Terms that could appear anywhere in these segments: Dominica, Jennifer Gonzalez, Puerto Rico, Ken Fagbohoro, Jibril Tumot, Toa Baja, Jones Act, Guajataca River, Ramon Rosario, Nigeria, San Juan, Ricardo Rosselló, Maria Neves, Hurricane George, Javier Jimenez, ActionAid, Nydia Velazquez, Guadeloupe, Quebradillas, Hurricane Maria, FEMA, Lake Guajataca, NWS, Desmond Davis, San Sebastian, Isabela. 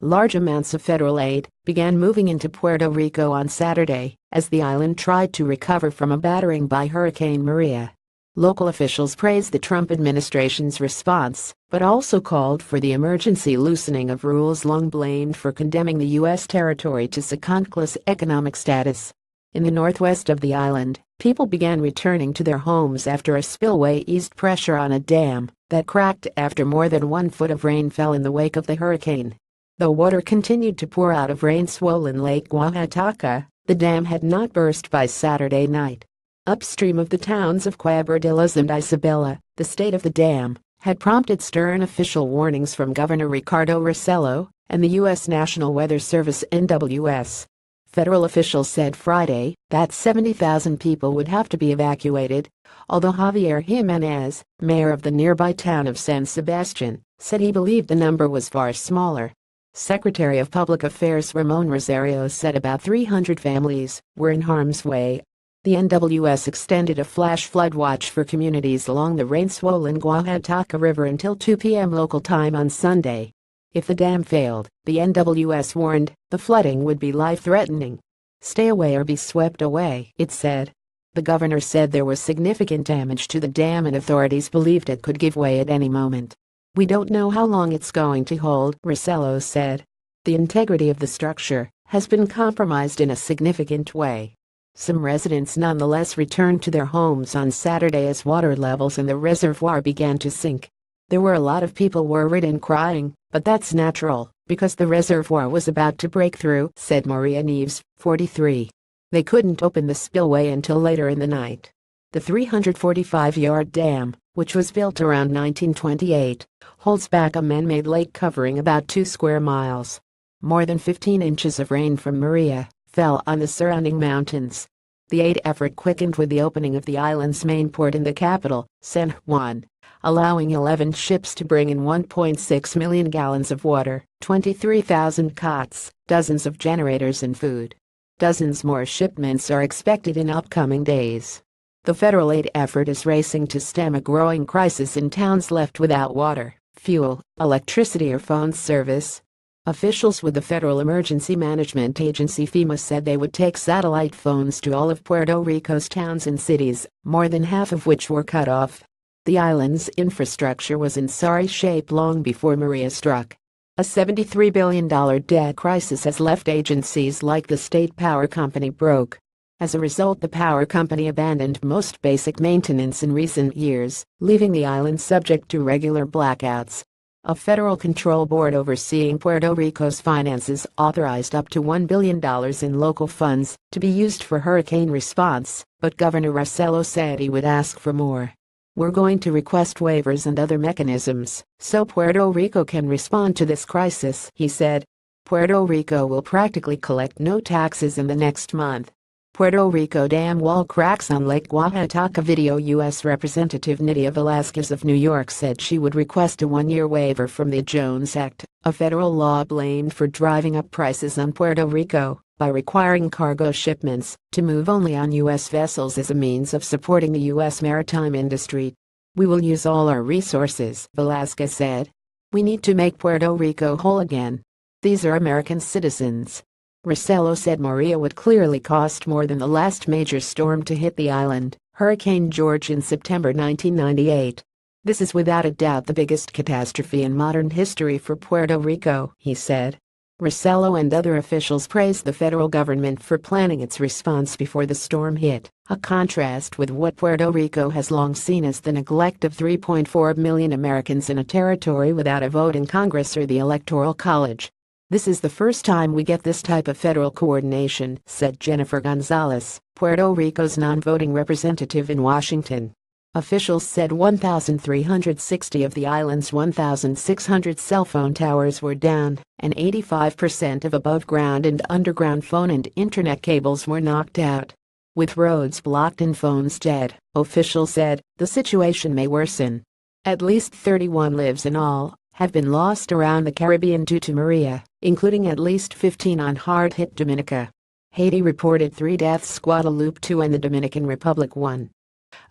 large amounts of federal aid began moving into Puerto Rico on Saturday as the island tried to recover from a battering by Hurricane Maria. Local officials praised the Trump administration's response, but also called for the emergency loosening of rules long blamed for condemning the U.S. territory to second-class economic status. In the northwest of the island, people began returning to their homes after a spillway eased pressure on a dam that cracked after more than 1 foot of rain fell in the wake of the hurricane. Though water continued to pour out of rain-swollen Lake Guajataca, the dam had not burst by Saturday night. Upstream of the towns of Quebradillas and Isabela, the state of the dam had prompted stern official warnings from Governor Ricardo Rosselló and the U.S. National Weather Service NWS. Federal officials said Friday that 70,000 people would have to be evacuated, although Javier Jimenez, mayor of the nearby town of San Sebastian, said he believed the number was far smaller. Secretary of Public Affairs Ramon Rosario said about 300 families were in harm's way. The NWS extended a flash flood watch for communities along the rain-swollen Guajataca River until 2 p.m. local time on Sunday. If the dam failed, the NWS warned, the flooding would be life-threatening. Stay away or be swept away, it said. The governor said there was significant damage to the dam and authorities believed it could give way at any moment. "We don't know how long it's going to hold," Rosselló said. "The integrity of the structure has been compromised in a significant way." Some residents nonetheless returned to their homes on Saturday as water levels in the reservoir began to sink. "There were a lot of people worried and crying, but that's natural, because the reservoir was about to break through," said Maria Neves, 43. They couldn't open the spillway until later in the night. The 345-yard dam, which was built around 1928, holds back a man-made lake covering about 2 square miles. More than 15 inches of rain from Maria fell on the surrounding mountains. The aid effort quickened with the opening of the island's main port in the capital, San Juan, allowing 11 ships to bring in 1.6 million gallons of water, 23,000 cots, dozens of generators and food. Dozens more shipments are expected in upcoming days. The federal aid effort is racing to stem a growing crisis in towns left without water, fuel, electricity or phone service. Officials with the Federal Emergency Management Agency FEMA said they would take satellite phones to all of Puerto Rico's towns and cities, more than half of which were cut off. The island's infrastructure was in sorry shape long before Maria struck. A $73 billion debt crisis has left agencies like the state power company broke. As a result, the power company abandoned most basic maintenance in recent years, leaving the island subject to regular blackouts. A federal control board overseeing Puerto Rico's finances authorized up to $1 billion in local funds to be used for hurricane response, but Governor Rosselló said he would ask for more. "We're going to request waivers and other mechanisms so Puerto Rico can respond to this crisis," he said. Puerto Rico will practically collect no taxes in the next month. Puerto Rico dam wall cracks on Lake Guajataca. Video. U.S. Representative Nydia Velazquez of New York said she would request a 1-year waiver from the Jones Act, a federal law blamed for driving up prices on Puerto Rico by requiring cargo shipments to move only on U.S. vessels as a means of supporting the U.S. maritime industry. "We will use all our resources," Velazquez said. "We need to make Puerto Rico whole again. These are American citizens." Rosselló said Maria would clearly cost more than the last major storm to hit the island, Hurricane George in September 1998. "This is without a doubt the biggest catastrophe in modern history for Puerto Rico," he said. Rosselló and other officials praised the federal government for planning its response before the storm hit, a contrast with what Puerto Rico has long seen as the neglect of 3.4 million Americans in a territory without a vote in Congress or the Electoral College. "This is the first time we get this type of federal coordination," said Jennifer Gonzalez, Puerto Rico's non-voting representative in Washington. Officials said 1,360 of the island's 1,600 cell phone towers were down, and 85% of above-ground and underground phone and internet cables were knocked out. With roads blocked and phones dead, officials said, the situation may worsen. At least 31 lives in all have been lost around the Caribbean due to Maria, including at least 15 on hard-hit Dominica. Haiti reported 3 deaths, Guadeloupe 2 and the Dominican Republic 1.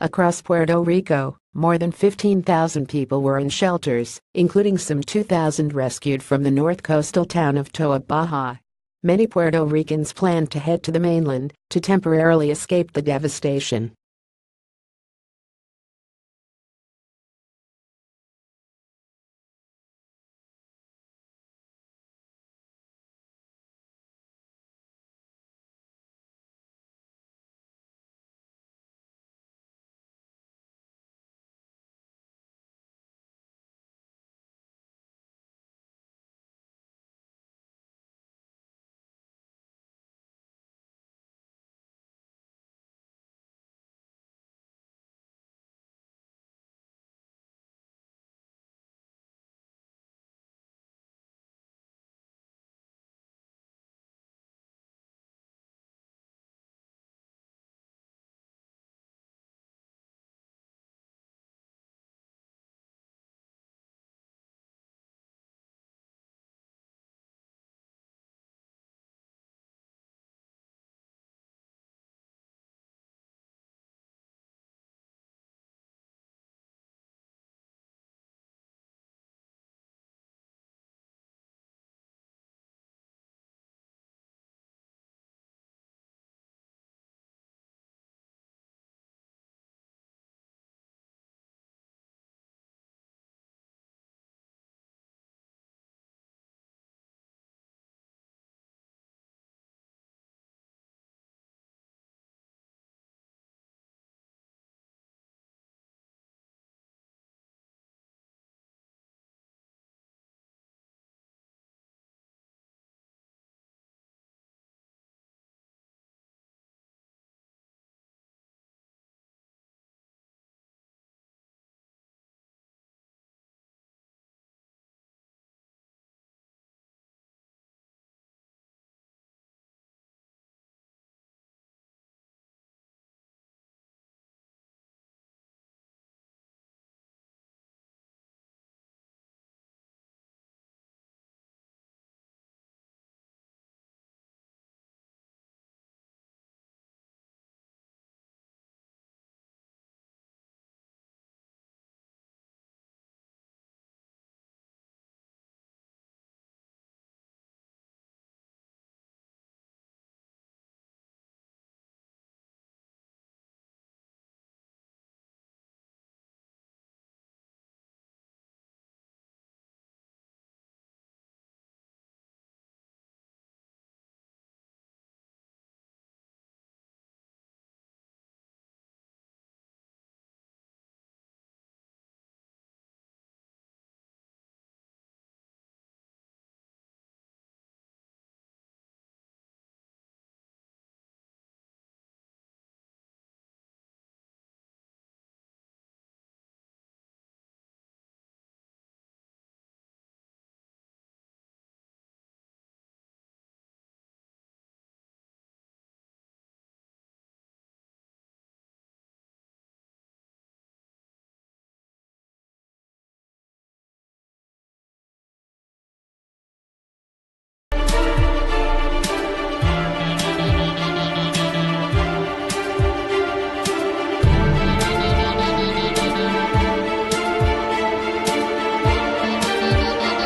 Across Puerto Rico, more than 15,000 people were in shelters, including some 2,000 rescued from the north coastal town of Toa Baja. Many Puerto Ricans planned to head to the mainland to temporarily escape the devastation.